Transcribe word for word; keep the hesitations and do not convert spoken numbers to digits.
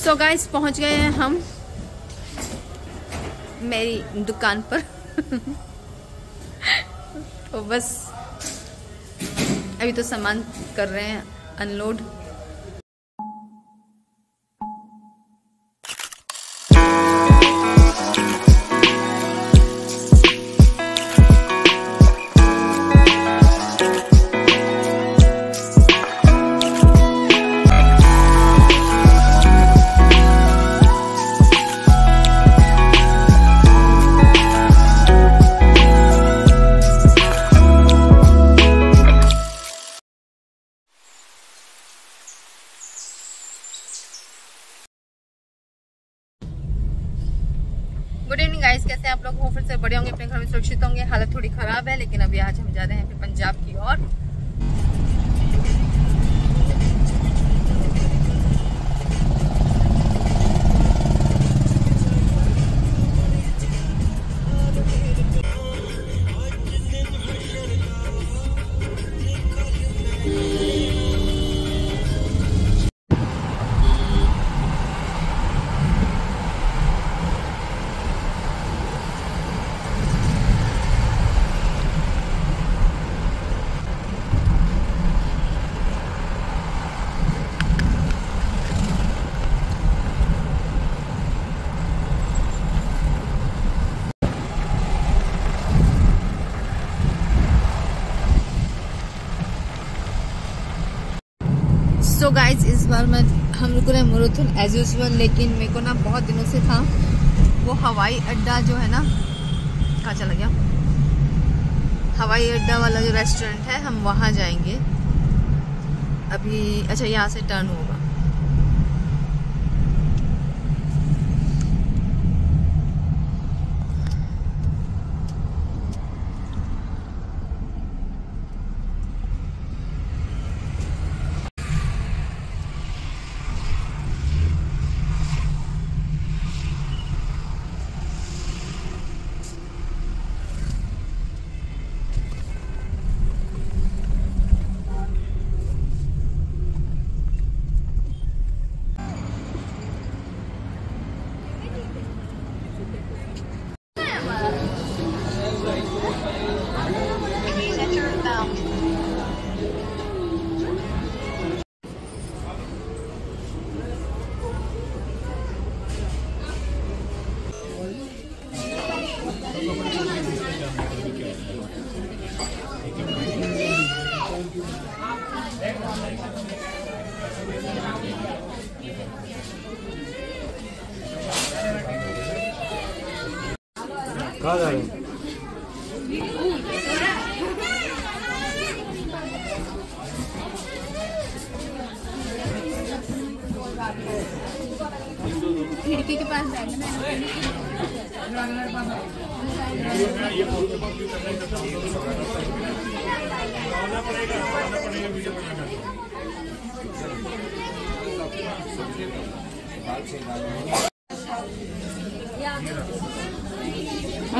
So guys पहुंच गए हैं हम मेरी दुकान पर। तो बस अभी तो सामान कर रहे हैं अनलोड। गुड इवनिंग गाइस, कैसे हैं आप लोग? होप फिर से बड़े होंगे, अपने घर में सुरक्षित होंगे। हालत थोड़ी खराब है लेकिन अभी आज हम जा रहे हैं पंजाब की ओर। सो so गाइज, इस बार मैं हम लोगों ने मैराथन एज यूजल, लेकिन मेरे को ना बहुत दिनों से था वो हवाई अड्डा जो है ना, कहाँ चला गया हवाई अड्डा वाला जो रेस्टोरेंट है, हम वहाँ जाएंगे अभी। अच्छा यहाँ से टर्न होगा। कहाँ जा रहे हैं? खिड़की के पास सात